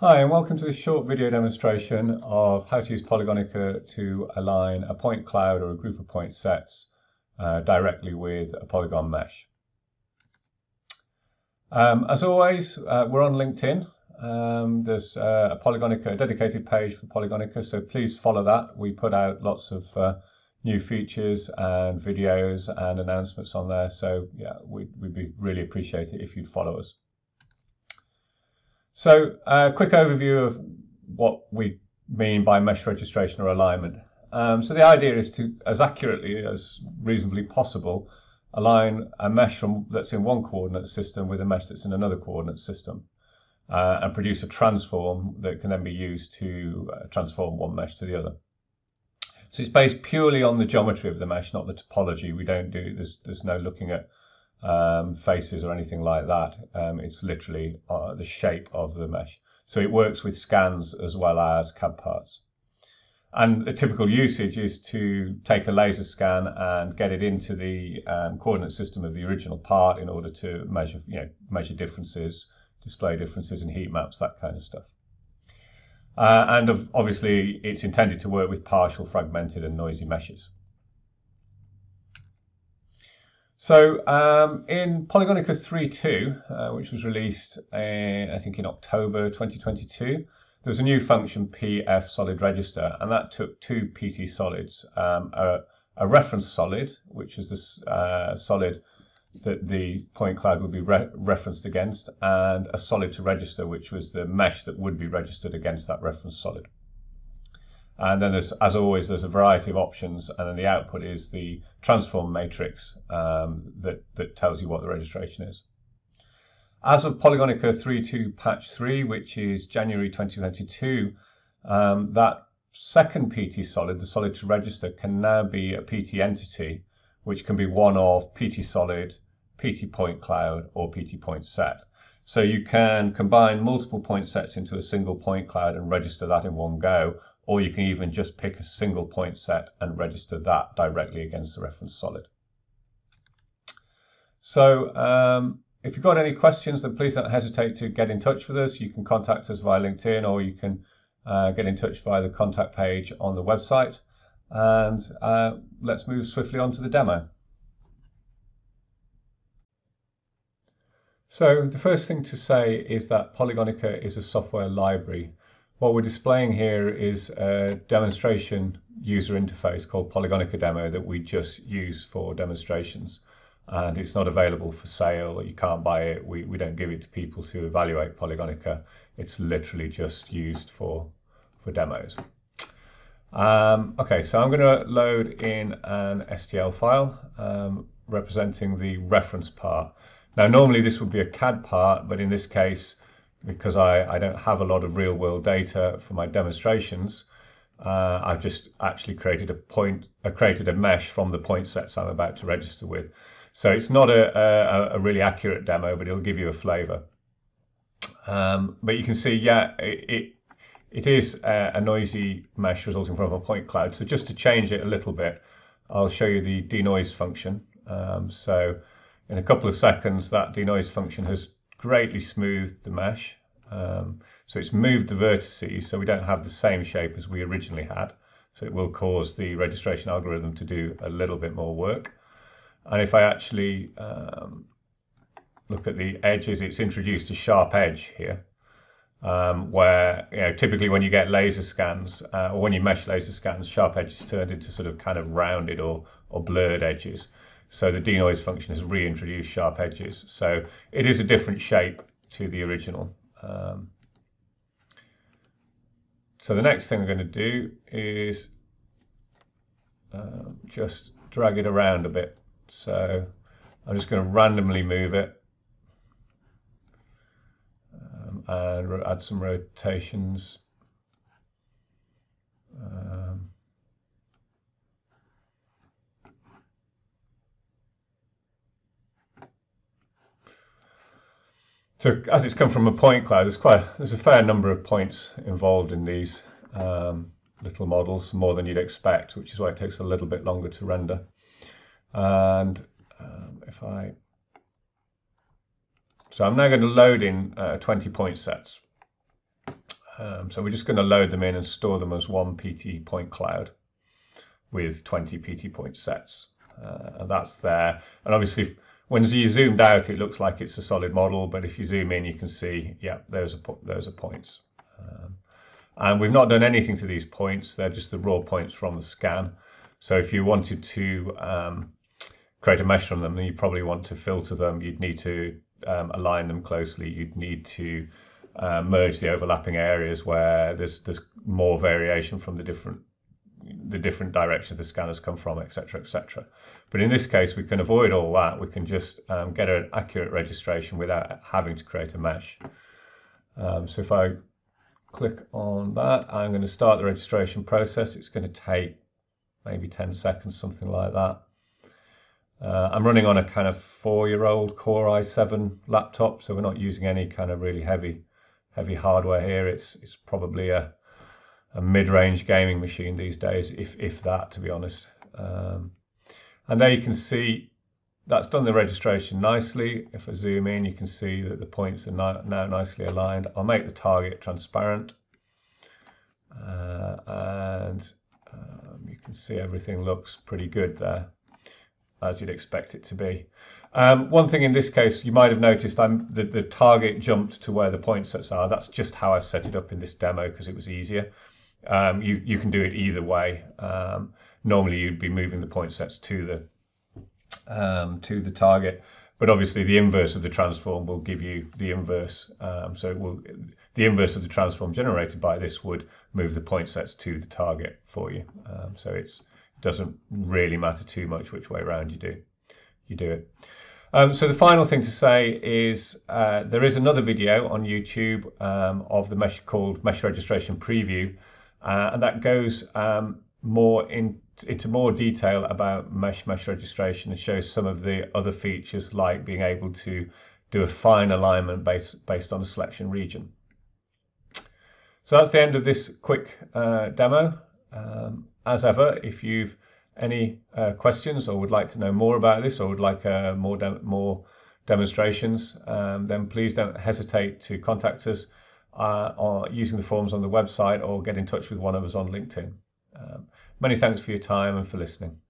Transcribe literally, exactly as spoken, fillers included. Hi, and welcome to this short video demonstration of how to use Polygonica to align a point cloud or a group of point sets uh, directly with a polygon mesh. Um, as always, uh, we're on LinkedIn. Um, there's uh, a Polygonica, a dedicated page for Polygonica, so please follow that. We put out lots of uh, new features and videos and announcements on there, so yeah, we'd, we'd be really appreciate it if you'd follow us. So a uh, quick overview of what we mean by mesh registration or alignment. Um, so the idea is to, as accurately as reasonably possible, align a mesh from, that's in one coordinate system with a mesh that's in another coordinate system uh, and produce a transform that can then be used to uh, transform one mesh to the other. So it's based purely on the geometry of the mesh, not the topology. We don't do, there's, there's no looking at Um, faces or anything like that. Um, it's literally uh, the shape of the mesh. So it works with scans as well as C A D parts. And the typical usage is to take a laser scan and get it into the um, coordinate system of the original part in order to measure, you know, measure differences, display differences in heat maps, that kind of stuff. Uh, and of, obviously it's intended to work with partial, fragmented and noisy meshes. So um, in Polygonica three point two, uh, which was released in, I think in October twenty twenty-two, there was a new function PFSolidRegister, and that took two P T solids, um, a, a reference solid, which is this uh, solid that the point cloud would be re referenced against, and a solid to register, which was the mesh that would be registered against that reference solid. And then, there's, as always, there's a variety of options, and then the output is the transform matrix um, that, that tells you what the registration is. As of Polygonica three point two patch three, which is January twenty twenty-two, um, that second P T solid, the solid to register, can now be a P T entity, which can be one of P T solid, P T point cloud, or P T point set. So you can combine multiple point sets into a single point cloud and register that in one go, or you can even just pick a single point set and register that directly against the reference solid. So um, if you've got any questions, then please don't hesitate to get in touch with us. You can contact us via LinkedIn, or you can uh, get in touch via the contact page on the website. And uh, let's move swiftly on to the demo. So the first thing to say is that Polygonica is a software library. What we're displaying here is a demonstration user interface called Polygonica Demo that we just use for demonstrations, and it's not available for sale. You can't buy it. We, we don't give it to people to evaluate Polygonica. It's literally just used for, for demos. Um, okay, so I'm going to load in an S T L file um, representing the reference part. Now, normally this would be a C A D part, but in this case, because I, I don't have a lot of real-world data for my demonstrations, uh, I've just actually created a point, uh, created a mesh from the point sets I'm about to register with. So it's not a, a, a really accurate demo, but it'll give you a flavour. Um, but you can see, yeah, it it, it is a, a noisy mesh resulting from a point cloud. So just to change it a little bit, I'll show you the denoise function. Um, so in a couple of seconds, that denoise function has greatly smoothed the mesh, um, so it's moved the vertices, so we don't have the same shape as we originally had, so it will cause the registration algorithm to do a little bit more work. And if I actually um, look at the edges, it's introduced a sharp edge here, um, where, you know, typically when you get laser scans uh, or when you mesh laser scans, sharp edges turned into sort of kind of rounded or, or blurred edges. So the denoise function has reintroduced sharp edges. So it is a different shape to the original. Um, so the next thing we're going to do is um, just drag it around a bit. So I'm just going to randomly move it um, and add some rotations. Um, So as it's come from a point cloud, there's quite there's a fair number of points involved in these um, little models, more than you'd expect, which is why it takes a little bit longer to render. And um, if I, so I'm now going to load in uh, twenty point sets. Um, so we're just going to load them in and store them as one P T point cloud with twenty P T point sets. Uh, and that's there. And obviously, if, when you zoomed out, it looks like it's a solid model. But if you zoom in, you can see, yeah, those are, those are points. Um, and we've not done anything to these points. They're just the raw points from the scan. So if you wanted to um, create a mesh from them, then you probably want to filter them. You'd need to um, align them closely. You'd need to uh, merge the overlapping areas where there's, there's more variation from the different the different directions the scanners come from, et cetera, et cetera. But in this case, we can avoid all that. We can just um, get an accurate registration without having to create a mesh. Um, so if I click on that, I'm going to start the registration process. It's going to take maybe ten seconds, something like that. Uh, I'm running on a kind of four-year-old Core i seven laptop, so we're not using any kind of really heavy, heavy hardware here. It's it's probably a a mid-range gaming machine these days, if if that, to be honest. Um, and there you can see that's done the registration nicely. If I zoom in, you can see that the points are now, now nicely aligned. I'll make the target transparent, uh, and um, you can see everything looks pretty good there, as you'd expect it to be. Um, one thing in this case, you might have noticed I'm, the, the target jumped to where the point sets are. That's just how I've set it up in this demo because it was easier. Um, you, you can do it either way. Um, normally you'd be moving the point sets to the um, to the target, but obviously the inverse of the transform will give you the inverse. Um, so it will, the inverse of the transform generated by this would move the point sets to the target for you. Um, so it's doesn't really matter too much which way around you do you do it. Um, so the final thing to say is uh, there is another video on YouTube um, of the mesh called Mesh Registration Preview, uh, and that goes um, more in, into more detail about mesh mesh registration and shows some of the other features like being able to do a fine alignment based based on a selection region. So that's the end of this quick uh, demo. Um, As ever, if you've any uh, questions or would like to know more about this or would like uh, more de more demonstrations, um, then please don't hesitate to contact us uh, or using the forms on the website or get in touch with one of us on LinkedIn. Um, many thanks for your time and for listening.